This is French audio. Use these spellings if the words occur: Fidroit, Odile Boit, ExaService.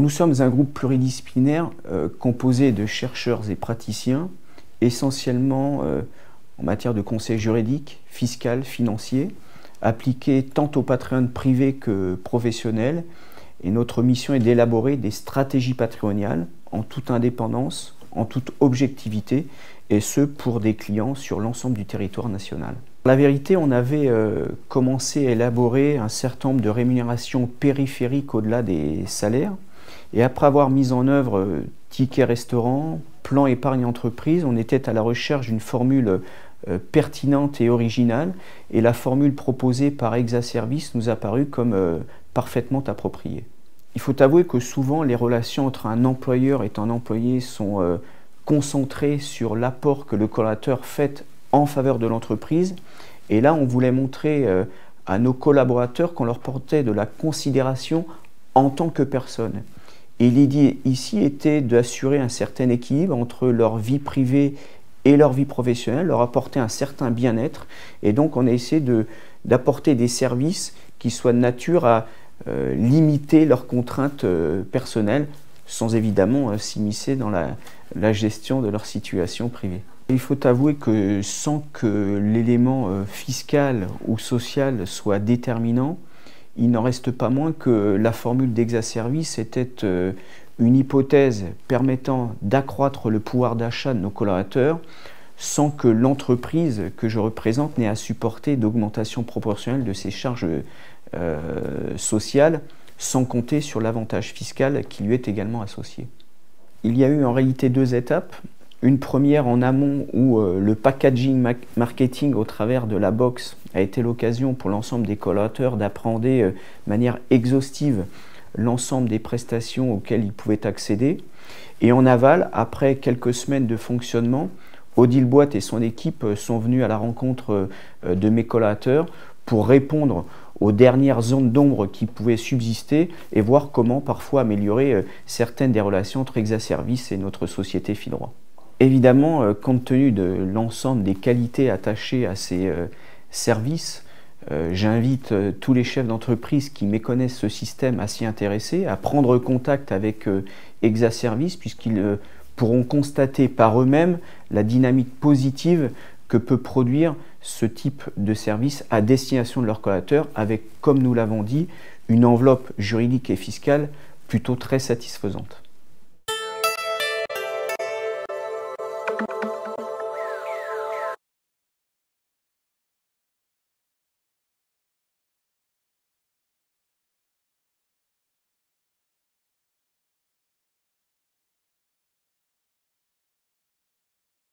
Nous sommes un groupe pluridisciplinaire composé de chercheurs et praticiens, essentiellement en matière de conseil juridique, fiscal, financier, appliqué tant aux patrimoines privés que professionnels. Et notre mission est d'élaborer des stratégies patrimoniales en toute indépendance, en toute objectivité, et ce pour des clients sur l'ensemble du territoire national. La vérité, on avait commencé à élaborer un certain nombre de rémunérations périphériques au-delà des salaires. Et après avoir mis en œuvre tickets restaurant, plan épargne entreprise, on était à la recherche d'une formule pertinente et originale. Et la formule proposée par ExaService nous a paru comme parfaitement appropriée. Il faut avouer que souvent les relations entre un employeur et un employé sont concentrées sur l'apport que le collaborateur fait en faveur de l'entreprise. Et là, on voulait montrer à nos collaborateurs qu'on leur portait de la considération en tant que personne. Et l'idée ici était d'assurer un certain équilibre entre leur vie privée et leur vie professionnelle, leur apporter un certain bien-être. Et donc, on a essayé d'apporter des services qui soient de nature à limiter leurs contraintes personnelles, sans évidemment s'immiscer dans la gestion de leur situation privée. Il faut avouer que sans que l'élément fiscal ou social soit déterminant, il n'en reste pas moins que la formule d'ExaService était une hypothèse permettant d'accroître le pouvoir d'achat de nos collaborateurs sans que l'entreprise que je représente n'ait à supporter d'augmentation proportionnelle de ses charges sociales, sans compter sur l'avantage fiscal qui lui est également associé. Il y a eu en réalité deux étapes. Une première en amont où le packaging marketing au travers de la box a été l'occasion pour l'ensemble des collaborateurs d'appréhender de manière exhaustive l'ensemble des prestations auxquelles ils pouvaient accéder. Et en aval, après quelques semaines de fonctionnement, Odile Boit et son équipe sont venus à la rencontre de mes collaborateurs pour répondre aux dernières zones d'ombre qui pouvaient subsister et voir comment parfois améliorer certaines des relations entre ExaService et notre société Fidroit. Évidemment, compte tenu de l'ensemble des qualités attachées à ces services, j'invite tous les chefs d'entreprise qui méconnaissent ce système à s'y intéresser, à prendre contact avec ExaService puisqu'ils pourront constater par eux-mêmes la dynamique positive que peut produire ce type de service à destination de leurs collaborateurs avec, comme nous l'avons dit, une enveloppe juridique et fiscale plutôt très satisfaisante.